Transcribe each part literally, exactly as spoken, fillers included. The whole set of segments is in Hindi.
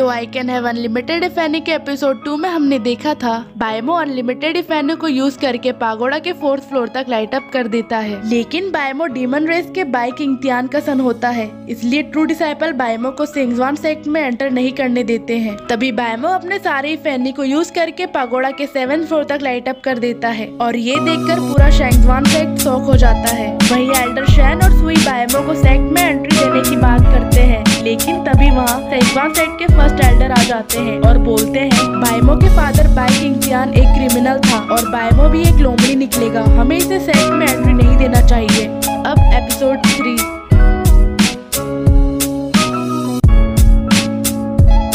तो आई कैन हैव अनलिमिटेड इफेनी के एपिसोड टू में हमने देखा था बायमो अनलिमिटेड इफेनी को यूज करके पागोड़ा के फोर्थ फ्लोर तक लाइट अप कर देता है, लेकिन बायमो डीमन रेस के बाई किंगतियान का सन होता है, इसलिए ट्रू डिसाइपल बायमो को शैंगवान सेक्ट में एंटर नहीं करने देते हैं। तभी बायमो अपने सारे इफेनी को यूज करके पागोड़ा के सेवेंथ फ्लोर तक लाइट अप कर देता है और ये देखकर पूरा शैंगवान सेक्ट शॉक हो जाता है। वही एल्डर शैन और सुई बायमो को सेक्ट में एंट्री देने की बात करते हैं, लेकिन तभी वहाँ शैंगवान सेक्ट के फर्स्ट एल्डर आ जाते हैं और बोलते हैं बायमो के फादर बाई किंगतियान एक क्रिमिनल था और बायमो भी एक लोमड़ी निकलेगा, हमें इसे सेक्ट में एंट्री नहीं देना चाहिए। अब एपिसोड थ्री।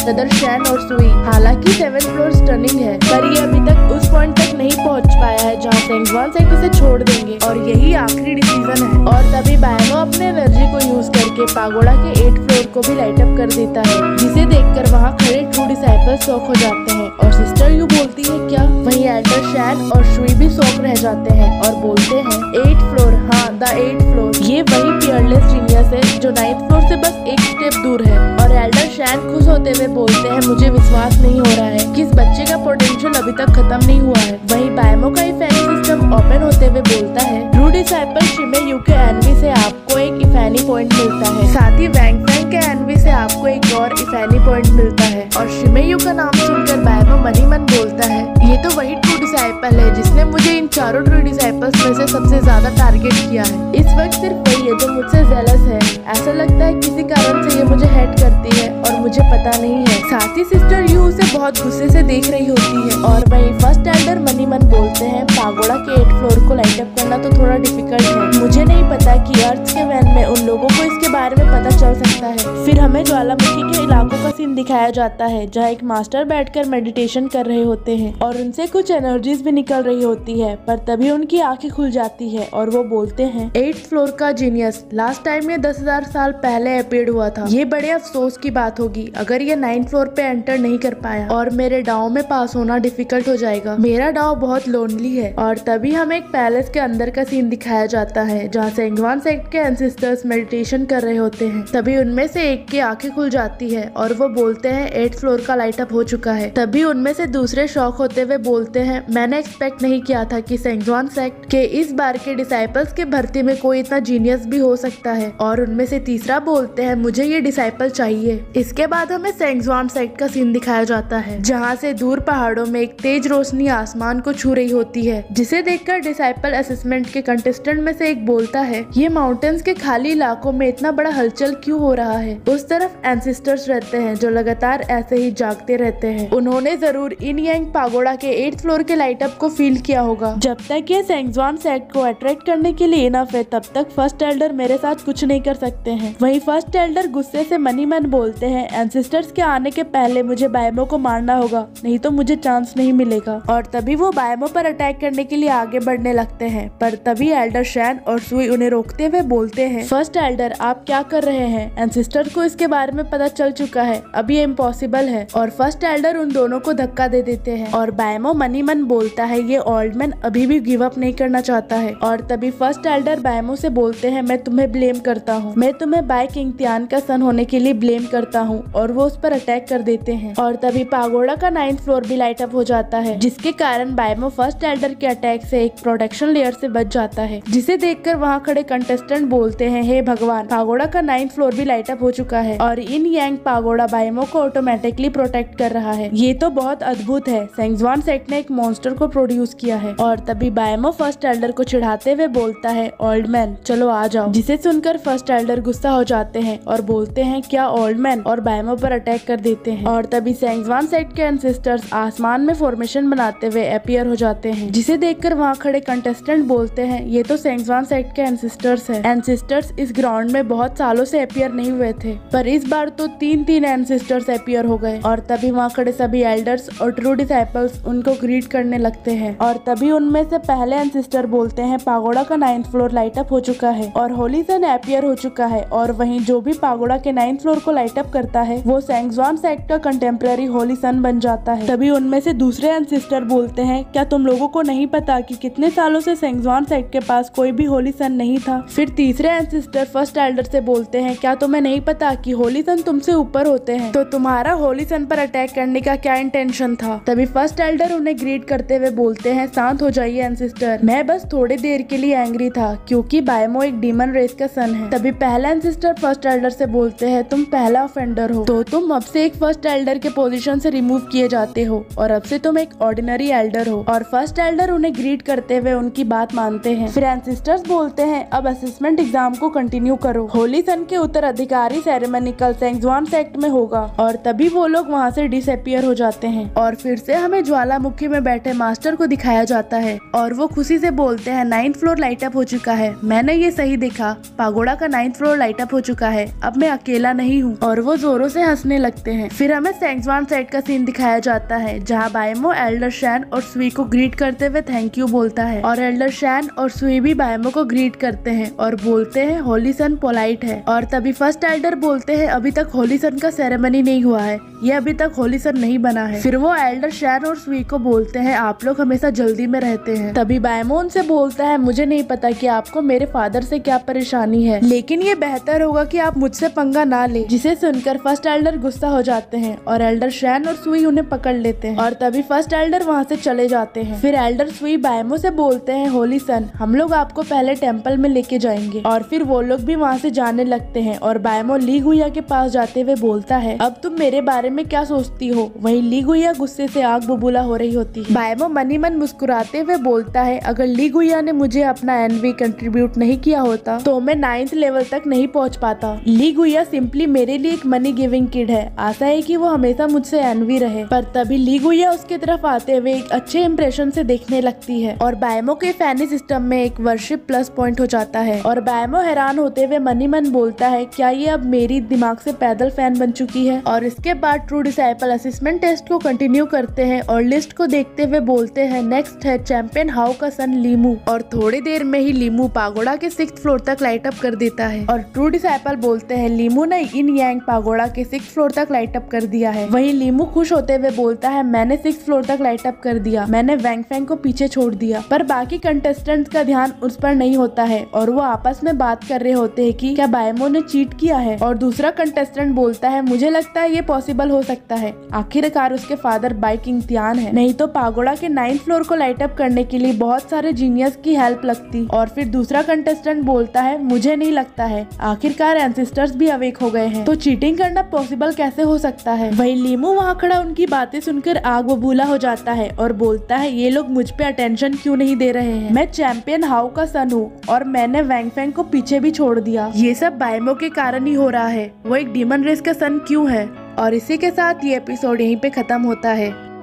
एल्डर शैन और सुई, हालांकि सेवेंथ फ्लोर स्टनिंग है पर ये अभी तक उस पॉइंट तक नहीं पहुंच पाया है जहां शैंगवान सेक्ट उसे छोड़ देंगे और यही आखिरी डिसीजन है। और तभी बायमो अपने एनर्जी को यूज करके पागोड़ा के एट फ्लोर को भी लाइट अप कर देता है, जिसे देखकर वहाँ खड़े ट्रू डिसाइपल शॉक हो जाते हैं और सिस्टर यू बोलती है क्या। वही एल्डर शैन और सुई भी शॉक रह जाते हैं और बोलते हैं एट फ्लोर, हाँ द एट फ्लोर, ये वही पियरलेस जीनियस है जो नाइन्थ फ्लोर से बस एक स्टेप दूर है। और एल्डर शैन खुश होते हुए बोलते हैं मुझे विश्वास नहीं हो रहा है कि इस बच्चे का पोटेंशियल अभी तक खत्म नहीं हुआ है। वही बायमो का इफेनी सिस्टम ओपन होते हुए बोलता है ट्रू डिसाइपल शिमेयू के एनवी से आपको एक इफेनी पॉइंट मिलता है, साथ ही वैंग फेंग के एनवी से आपको एक और इफेनी पॉइंट मिलता है। और शिमेयू का नाम सुनकर बायमो मनी मन बोलता है ये तो वही ट्रू डिसाइपल है जिसने मुझे इन चारों ट्रू डिसाइपल्स में से सबसे ज्यादा टारगेट किया है। इस वक्त सिर्फ वही है जो मुझसे जेलस है, ऐसा लगता है किसी कारण से ये मुझे हेट करती है और मुझे पता नहीं है। साथ ही सिस्टर यू उसे बहुत गुस्से से देख रही होती है। और वही फर्स्ट एल्डर मनी मन बोलते हैं पागोड़ा के एट फ्लोर को लाइट अप करना तो थोड़ा डिफिकल्ट है, मुझे नहीं पता कि अर्थ के वैन में उन लोगों को इसके बारे में पता चल सकता है। फिर हमें ज्वालामुखी के इलाकों का सीन दिखाया जाता है जहाँ एक मास्टर बैठकर मेडिटेशन कर रहे होते हैं और उनसे कुछ एनर्जीज भी निकल रही होती है, पर तभी उनकी आंखें खुल जाती है और वो बोलते हैं एट फ्लोर का जीनियस लास्ट टाइम ये दस हजार साल पहले अपीयर हुआ था, ये बड़े अफसोस की बात होगी अगर ये नाइन्थ फ्लोर पे एंटर नहीं कर पाया और मेरे डाव में पास होना डिफिकल्ट हो जाएगा, मेरा डाव बहुत लोनली है। और तभी हमें एक पैलेस के अंदर का सीन दिखाया जाता है जहाँ शैंगवान सेक्ट के एंसेस्टर्स मेडिटेशन कर रहे होते हैं। तभी उनमें से एक की आंखें खुल जाती है और वो बोलते हैं एट फ्लोर का लाइट अप हो चुका है। तभी उनमें से दूसरे शॉक होते हुए बोलते हैं मैंने एक्सपेक्ट नहीं किया था कि शैंगवान सेक्ट के इस बार के डिसाइपल्स के भर्ती में कोई इतना जीनियस भी हो सकता है। और उनमें से तीसरा बोलते हैं मुझे ये डिसाइपल चाहिए। इसके बाद हमें शैंगवान सेक्ट का सीन दिखाया जाता है जहाँ से दूर पहाड़ों में एक तेज रोशनी आसमान को छू रही होती है, जिसे देखकर डिसाइपल असेसमेंट के कंटेस्टेंट में से एक बोलता है ये माउंटेन्स के खाली इलाकों में इतना बड़ा हलचल क्यों हो रहा है। उस तरफ एंसेस्टर्स रहते हैं जो लगातार ऐसे ही जागते रहते हैं, उन्होंने जरूर इन यांग पागोड़ा के एट फ्लोर के लाइट अप को फील किया होगा। जब तक ये शैंगवान सेक्ट को अट्रैक्ट करने के लिए इनफ है तब तक फर्स्ट एल्डर मेरे साथ कुछ नहीं कर सकते हैं। वही फर्स्ट एल्डर गुस्से से मनी मन बोलते हैं एंसेस्टर्स के आने के पहले मुझे बायमो को मारना होगा नहीं तो मुझे चांस नहीं मिलेगा। और तभी वो बायमो पर अटैक करने के लिए आगे बढ़ने लगते हैं, पर तभी एल्डर शैन और सुई उन्हें रोकते हुए बोलते हैं फर्स्ट एल्डर आप क्या कर रहे हैं, एंसेस्टर को इसके बारे में पता चल चुका है, अब ये इम्पॉसिबल है। और फर्स्ट एल्डर उन दोनों को धक्का दे देते हैं और बायमो मनी मन बोलता है ये ओल्ड मैन अभी भी गिव अप नहीं करना चाहता है। और तभी फर्स्ट एल्डर बायमो से बोलते हैं मैं तुम्हें ब्लेम करता हूँ, मैं तुम्हें बाई किंगतियान का सन होने के लिए ब्लेम करता हूँ, और वो उस पर अटैक कर देते हैं। और तभी पागोड़ा का नाइन्थ फ्लोर भी लाइट अप हो जाता है, जिसके कारण बायमो फर्स्ट एल्डर के अटैक से एक प्रोटेक्शन लेयर से बच जाता है, जिसे देखकर वहाँ खड़े कंटेस्टेंट बोलते हैं हे भगवान पागोड़ा का नाइन्थ फ्लोर भी लाइट अप हो चुका है और इन यांग पागोड़ा बायमो को ऑटोमेटिकली प्रोटेक्ट कर रहा है, ये तो बहुत अद्भुत है, शैंगवान सेक्ट ने एक मॉन्स्टर को प्रोड्यूस किया है। और तभी बायमो फर्स्ट एल्डर को चिढ़ाते हुए बोलता है ओल्ड मैन चलो आ जाओ, जिसे सुनकर फर्स्ट एल्डर गुस्सा हो जाते हैं और बोलते हैं क्या ओल्ड मैन, और बायमो पर अटैक कर देते हैं। और तभी शैंगवान सेक्ट के एंसेस्टर्स आसमान में फॉर्मेशन बनाते हुए अपीयर हो जाते हैं, जिसे देखकर वहाँ खड़े कंटेस्टेंट बोलते हैं ये तो शैंगवान सेक्ट के एंसेस्टर्स है, एंसेस्टर्स इस ग्राउंड में बहुत सालों से अपीयर नहीं हुए थे पर इस बार तो तीन तीन एंसेस्टर्स अपीयर हो गए। और तभी वहाँ खड़े सभी एल्डर्स और ट्रू डिसाइपल्स उनको ग्रीट करने करने लगते हैं और तभी उनमें से पहले एंड सिस्टर बोलते हैं पागोड़ा का नाइन्थ फ्लोर लाइट अप हो चुका है और होली सन एपियर हो चुका है। और वहीं जो भी पागोड़ा के नाइन्थ फ्लोर को लाइट अप करता है वो शैंगवान सेक्ट का कंटेम्प्रेरी होली सन बन जाता है। तभी उनमें से दूसरे एंड सिस्टर बोलते हैं क्या तुम लोगों को नहीं पता कि कितने सालों से शैंगवान सेक्ट के पास कोई भी होली सन नहीं था। फिर तीसरे एंड सिस्टर फर्स्ट एल्डर से बोलते हैं क्या तुम्हें नहीं पता कि होली सन तुमसे ऊपर होते हैं तो तुम्हारा होली सन पर अटैक करने का क्या इंटेंशन था। तभी फर्स्ट एल्डर उन्हें ग्रीट करते हुए बोलते हैं शांत हो जाइए एंड सिस्टर, मैं बस थोड़ी देर के लिए एंग्री था क्योंकि बायमो एक डीमन रेस का सन है। तभी पहला एंड सिस्टर फर्स्ट एल्डर से बोलते हैं तुम पहला ऑफेंडर हो तो तुम अब से एक फर्स्ट एल्डर के पोजीशन से रिमूव किए जाते हो और अब से तुम एक ऑर्डिनरी एल्डर हो। और फर्स्ट एल्डर उन्हें ग्रीट करते हुए उनकी बात मानते हैं। फिर एंड सिस्टर्स बोलते हैं अब असेसमेंट एग्जाम को कंटिन्यू करो, होली सन के उत्तराधिकारी सेरेमनी कल शैंगवान सेक्ट में होगा। और तभी वो लोग वहाँ से डिसअपियर हो जाते हैं और फिर से हमें ज्वालामुखी में बैठे मास्टर को दिखाया जाता है और वो खुशी से बोलते हैं नाइन्थ फ्लोर लाइट अप हो चुका है, मैंने ये सही देखा, पागोड़ा का नाइन्थ फ्लोर लाइट अप हो चुका है, अब मैं अकेला नहीं हूँ। और वो जोरों से हंसने लगते हैं। फिर हमें शैंगवान सेक्ट का सीन दिखाया जाता है जहाँ बायमो एल्डर शैन और सुई को ग्रीट करते हुए थैंक यू बोलता है और एल्डर शैन और सुई भी बायमो को ग्रीट करते हैं और बोलते हैं होली सन पोलाइट है। और तभी फर्स्ट एल्डर बोलते हैं अभी तक होली सन का सेरेमनी नहीं हुआ है, ये अभी तक होली सन नहीं बना है। फिर वो एल्डर शैन और सुई को बोलते हैं आप लोग हमेशा जल्दी में रहते हैं। तभी बायमो उनसे बोलता है मुझे नहीं पता कि आपको मेरे फादर से क्या परेशानी है लेकिन ये बेहतर होगा कि आप मुझसे पंगा ना ले, जिसे सुनकर फर्स्ट एल्डर गुस्सा हो जाते हैं और एल्डर शैन और सुई उन्हें पकड़ लेते हैं। और तभी फर्स्ट एल्डर वहाँ से चले जाते हैं। फिर एल्डर सुई बायमो से बोलते हैं होली सन हम लोग आपको पहले टेम्पल में लेके जाएंगे। और फिर वो लोग भी वहाँ से जाने लगते हैं और बायमो लिगुइया के पास जाते हुए बोलता है अब तुम मेरे बारे में क्या सोचती हो। वहीं लिगुइया गुस्से से आग बुबुला हो रही होती है। बायमो मनी मन मुस्कुराते हुए बोलता है अगर लिगुइया ने मुझे अपना एनवी कंट्रीब्यूट नहीं किया होता तो मैं नाइन्थ लेवल तक नहीं पहुंच पाता। लिगुइया सिंपली मेरे लिए एक मनी गिविंग किड है, आशा है कि वो हमेशा मुझसे एनवी रहे। पर तभी लिगुइया उसके तरफ आते हुए एक अच्छे इम्प्रेशन से देखने लगती है और बायमो के फैनी सिस्टम में एक वर्शिप प्लस पॉइंट हो जाता है। और बायमो हैरान होते हुए मनी मन बोलता है क्या ये अब मेरी दिमाग से पैदल फैन बन चुकी है। और इसके बाद ट्रू डिसाइपल असेसमेंट टेस्ट को कंटिन्यू करते हैं और लिस्ट को देखते हुए बोलते हैं नेक्स्ट है चैंपियन हाउस का सन लि मूं। और थोड़ी देर में ही लि मूं पागोड़ा के सिक्स्थ फ्लोर तक लाइट अप कर देता है। और ट्रू डिसाइपल बोलते हैं लि मूं ने इन यांग पागोड़ा के सिक्स्थ फ्लोर तक लाइट अप कर दिया है। वहीं लि मूं खुश होते हुए बोलता है मैंने सिक्स्थ फ्लोर तक लाइट अप कर दिया, मैंने वैंग फेंग को पीछे छोड़ दिया। पर बाकी कंटेस्टेंट का ध्यान उस पर नहीं होता है और वो आपस में बात कर रहे होते है की क्या बायमो ने चीट किया है। और दूसरा कंटेस्टेंट बोलता है मुझे लगता है ये पॉसिबल हो सकता है, आखिरकार उसके फादर बाई किंगतियान है, नहीं तो पागोड़ा के नाइन्थ फ्लोर को लाइट अप करने के लिए बहुत सारे जीनियस की हेल्प लगती। और फिर दूसरा कंटेस्टेंट बोलता है मुझे नहीं लगता है, आखिरकार एंसेस्टर्स भी अवेक हो गए हैं तो चीटिंग करना पॉसिबल कैसे हो सकता है। वहीं लि मूं वहाँ खड़ा उनकी बातें सुनकर आग बबूला हो जाता है और बोलता है ये लोग मुझ पे अटेंशन क्यों नहीं दे रहे हैं, मैं चैंपियन हाउ का सन हूँ और मैंने वैंग फेंग को पीछे भी छोड़ दिया, ये सब बायमो के कारण ही हो रहा है, वो एक डीमन रेस का सन क्यों है। और इसी के साथ ये एपिसोड यहीं पे खत्म होता है।